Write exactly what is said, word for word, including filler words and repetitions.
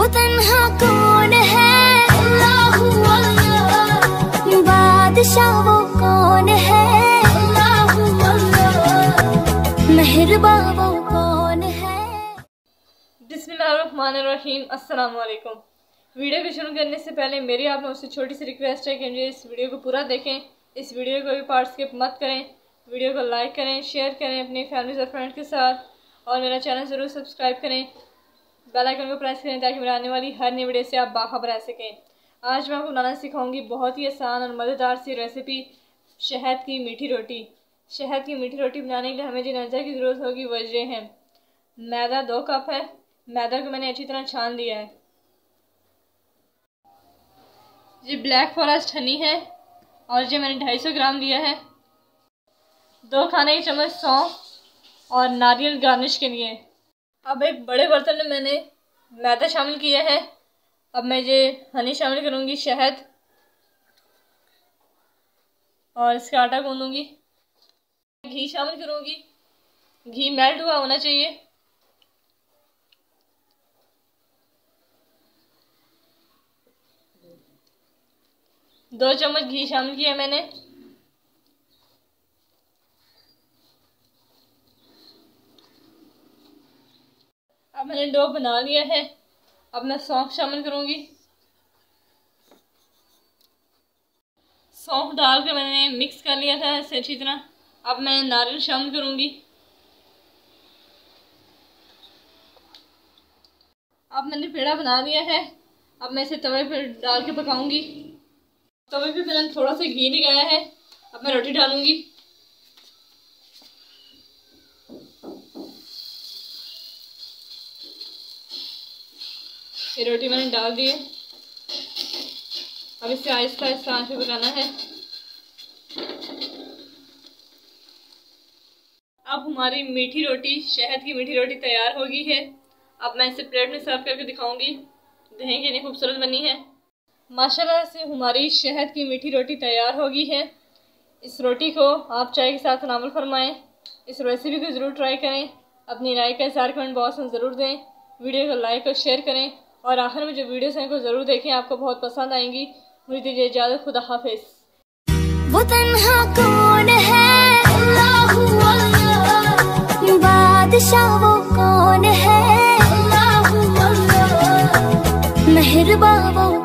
वो तन्हा कौन है? अल्लाहू अल्लाह। बादशाह वो कौन है? अल्लाहू अल्लाह। मेहरबान वो कौन है? बिस्मिल्लाहिर्रहमानिर्रहीम। अस्सलामुअलैकुम। वीडियो को शुरू करने से पहले मेरी आप लोगों से छोटी सी रिक्वेस्ट है कि मुझे इस वीडियो को पूरा देखें। इस वीडियो को भी पार्ट स्किप मत करें। वीडियो को लाइक करें, शेयर करें अपनी फैमिली और फ्रेंड के साथ, और मेरा चैनल ज़रूर सब्सक्राइब करें। बेल आइकन को प्रेस करें ताकि मेरे आने वाली हर नई वीडियो से आप बाखबर रह सकें। आज मैं आपको बनाना सिखाऊंगी बहुत ही आसान और मज़ेदार सी रेसिपी, शहद की मीठी रोटी। शहद की मीठी रोटी बनाने के लिए हमें जिन अज्जा की ज़रूरत होगी वो ये हैं। मैदा दो कप है। मैदा को मैंने अच्छी तरह छान लिया है। ये ब्लैक फॉरेस्ट हनी है और ये मैंने ढाई सौ ग्राम लिया है। दो खाने के चम्मच सौंफ और नारियल गार्निश के लिए। अब एक बड़े बर्तन में मैंने मैदा शामिल किया है। अब मैं ये हनी शामिल करूँगी, शहद, और इसका आटा गूंदूंगी। घी शामिल करूँगी। घी मेल्ट हुआ होना चाहिए। दो चम्मच घी शामिल किया मैंने। अब मैंने डो बना लिया है। अब मैं सौंफ शामिल करूँगी। सौंफ डाल के मैंने मिक्स कर लिया था इसे अच्छी तरह। अब मैं नारियल शामिल करूँगी। अब मैंने पेड़ा बना लिया है। अब मैं इसे तवे पर डाल के पकाऊंगी। तवे पे मैंने थोड़ा सा घी लगाया है। अब मैं रोटी डालूंगी। ये रोटी मैंने डाल दी है। अब इसे आहिस्ता आहिस्ता आंच पे पकाना है। अब हमारी मीठी रोटी, शहद की मीठी रोटी तैयार हो गई है। अब मैं इसे प्लेट में सर्व करके दिखाऊंगी। देखें कितनी खूबसूरत बनी है। माशाल्लाह से हमारी शहद की मीठी रोटी तैयार हो गई है। इस रोटी को आप चाय के साथ तनावल फरमाएँ। इस रेसिपी को ज़रूर ट्राई करें। अपनी राय का इज़हार कमेंट बॉक्स में ज़रूर दें। वीडियो को लाइक और शेयर करें, और आखिर में जो वीडियोस हैं को ज़रूर देखें, आपको बहुत पसंद आएंगी। मुझे दीजिए इजाज़त। खुदा हाफिज़। वो तन्हा कौन है? अल्लाहू अल्लाह। बादशाह वो कौन है? अल्लाहू अल्लाह। मेहरबान वो